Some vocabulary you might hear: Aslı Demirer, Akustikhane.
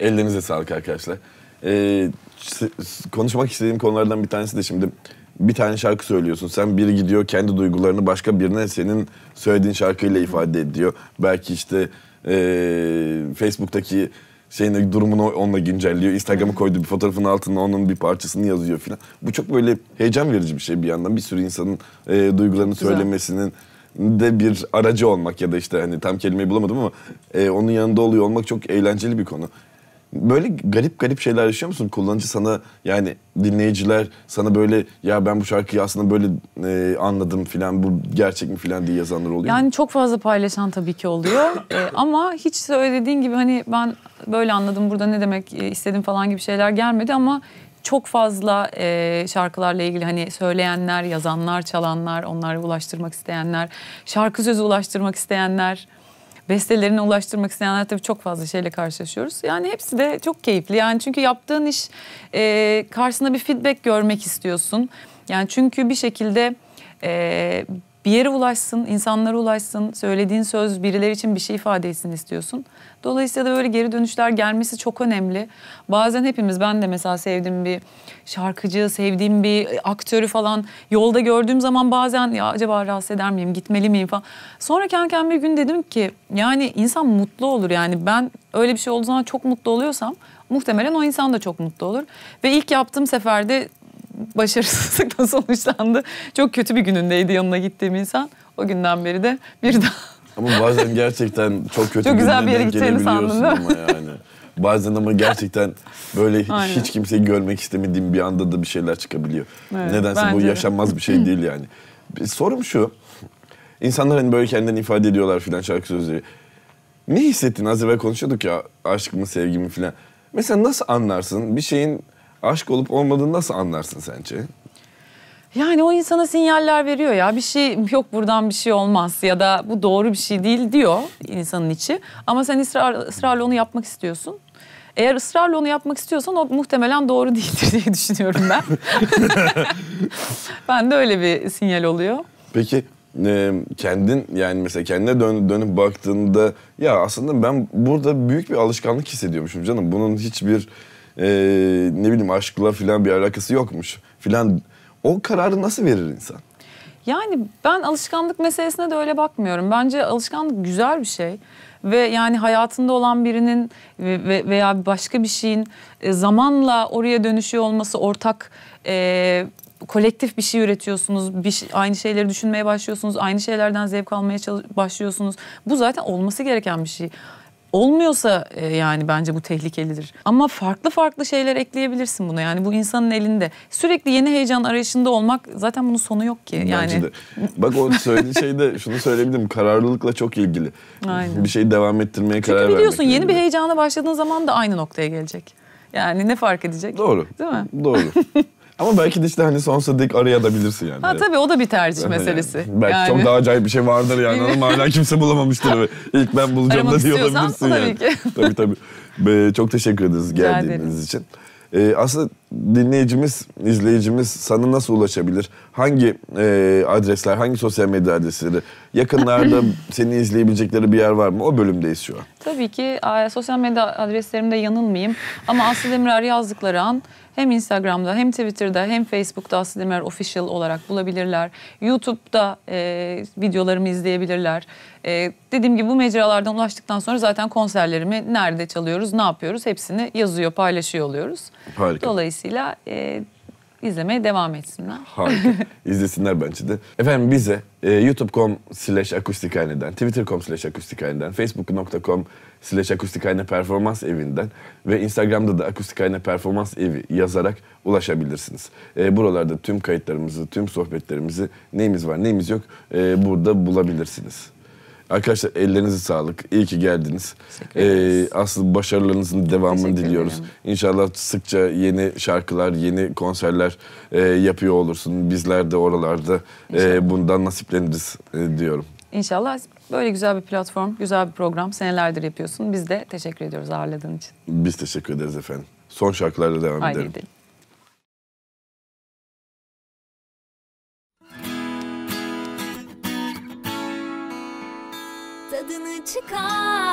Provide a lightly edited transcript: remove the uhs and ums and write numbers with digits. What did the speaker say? Ellerinize sağlık arkadaşlar. Konuşmak istediğim konulardan bir tanesi de şimdi bir tane şarkı söylüyorsun. Sen biri gidiyor kendi duygularını başka birine senin söylediğin şarkıyla ifade ediyor. Belki işte Facebook'taki şeyin durumunu onunla güncelliyor. Instagram'a koyduğu bir fotoğrafın altına onun bir parçasını yazıyor filan. Bu çok böyle heyecan verici bir şey bir yandan. Bir sürü insanın duygularını güzel söylemesinin de bir aracı olmak ya da işte hani tam kelimeyi bulamadım ama onun yanında oluyor olmak çok eğlenceli bir konu. Böyle garip garip şeyler yaşıyor musun? Kullanıcı sana yani dinleyiciler sana böyle ya ben bu şarkıyı aslında böyle anladım filan bu gerçek mi filan diye yazanlar oluyor yani mu? Çok fazla paylaşan tabii ki oluyor ama hiç öyle dediğin gibi hani ben böyle anladım burada ne demek istedim falan gibi şeyler gelmedi ama çok fazla şarkılarla ilgili hani söyleyenler, yazanlar, çalanlar, onlara ulaştırmak isteyenler, şarkı sözü ulaştırmak isteyenler, bestelerine ulaştırmak isteyenler tabii çok fazla şeyle karşılaşıyoruz. Yani hepsi de çok keyifli. Yani çünkü yaptığın iş karşısında bir feedback görmek istiyorsun. Yani çünkü bir şekilde bir yere ulaşsın, insanlara ulaşsın, söylediğin söz birileri için bir şey ifade etsin istiyorsun. Dolayısıyla da böyle geri dönüşler gelmesi çok önemli. Bazen hepimiz, ben de mesela sevdiğim bir şarkıcı, sevdiğim bir aktörü falan yolda gördüğüm zaman bazen ya acaba rahatsız eder miyim, gitmeli miyim falan. Sonra kendime bir gün dedim ki yani insan mutlu olur yani ben öyle bir şey olduğu zaman çok mutlu oluyorsam muhtemelen o insan da çok mutlu olur. Ve ilk yaptığım seferde başarısızlıkla sonuçlandı. Çok kötü bir günündeydi yanına gittiğim insan. O günden beri de bir daha. Ama bazen gerçekten çok kötü çok güzel bir yere gideceğini sandım ama yani. Bazen ama gerçekten böyle aynen, hiç kimseyi görmek istemediğim bir anda da bir şeyler çıkabiliyor. Evet, nedense bu yaşanmaz bir şey değil yani. Sorum şu. İnsanlar hani böyle kendilerini ifade ediyorlar filan şarkı sözleri. Ne hissettin? Az evvel konuşuyorduk ya aşk mı sevgi mi filan. Mesela nasıl anlarsın bir şeyin aşk olup olmadığını nasıl anlarsın sence? Yani o insana sinyaller veriyor ya bir şey yok buradan bir şey olmaz ya da bu doğru bir şey değil diyor insanın içi. Ama sen ısrarla onu yapmak istiyorsun. Eğer ısrarla onu yapmak istiyorsan o muhtemelen doğru değildir diye düşünüyorum ben. Ben de öyle bir sinyal oluyor. Peki kendin yani mesela kendine dönüp baktığında ya aslında ben burada büyük bir alışkanlık hissediyormuşum canım. Bunun hiçbir ne bileyim aşkla filan bir alakası yokmuş filan. O kararı nasıl verir insan? Yani ben alışkanlık meselesine de öyle bakmıyorum. Bence alışkanlık güzel bir şey. Ve yani hayatında olan birinin veya başka bir şeyin zamanla oraya dönüşüyor olması ortak kolektif bir şey üretiyorsunuz. Aynı şeyleri düşünmeye başlıyorsunuz. Aynı şeylerden zevk almaya başlıyorsunuz. Bu zaten olması gereken bir şey. Olmuyorsa yani bence bu tehlikelidir. Ama farklı farklı şeyler ekleyebilirsin buna. Yani bu insanın elinde. Sürekli yeni heyecan arayışında olmak zaten bunun sonu yok ki. Yani. Bence de. Bak o söylediği şeyde şunu söyleyebilirim. Kararlılıkla çok ilgili. Aynen. Bir şeyi devam ettirmeye karar vermek. Çünkü biliyorsun yeni bir heyecana başladığın zaman da aynı noktaya gelecek. Yani ne fark edecek? Doğru. Değil mi? Doğru. Ama belki de işte hani sonsuza dek arayabilirsin yani. Ha tabii o da bir tercih meselesi. Yani, belki yani çok daha acayip bir şey vardır yani. Ama hala kimse bulamamıştır. İlk ben bulacağım da diye olabilirsin yani. Tabii ki. Tabii tabii. Çok teşekkür ederiz geldiğiniz için. Aslında dinleyicimiz, izleyicimiz sana nasıl ulaşabilir? Hangi adresler, hangi sosyal medya adresleri? Yakınlarda seni izleyebilecekleri bir yer var mı? O bölümdeyiz şu an. Tabii ki sosyal medya adreslerimde yanılmayayım. Ama Aslı Demirer yazdıkları an hem Instagram'da hem Twitter'da hem Facebook'ta Aslı Demirer Official olarak bulabilirler. YouTube'da videolarımı izleyebilirler. Dediğim gibi bu mecralardan ulaştıktan sonra zaten konserlerimi nerede çalıyoruz, ne yapıyoruz hepsini yazıyor, paylaşıyor oluyoruz. Harika. Dolayısıyla izlemeye devam etsinler. Harika. İzlesinler bence de. Efendim bize youtube.com/akustikhane'den, twitter.com/akustikhane'den, facebook.com/akustikhaneperformansevinden ve Instagram'da da akustikhaneperformansevi yazarak ulaşabilirsiniz. Buralarda tüm kayıtlarımızı, tüm sohbetlerimizi, neyimiz var, neyimiz yok burada bulabilirsiniz. Arkadaşlar ellerinize sağlık. İyi ki geldiniz. Aslı başarılarınızın devamını diliyoruz. İnşallah sıkça yeni şarkılar, yeni konserler yapıyor olursun. Bizler de oralarda bundan nasipleniriz diyorum. İnşallah böyle güzel bir platform, güzel bir program senelerdir yapıyorsun. Biz de teşekkür ediyoruz ağırladığın için. Biz teşekkür ederiz efendim. Son şarkılarla devam edelim. Tadını çıkar.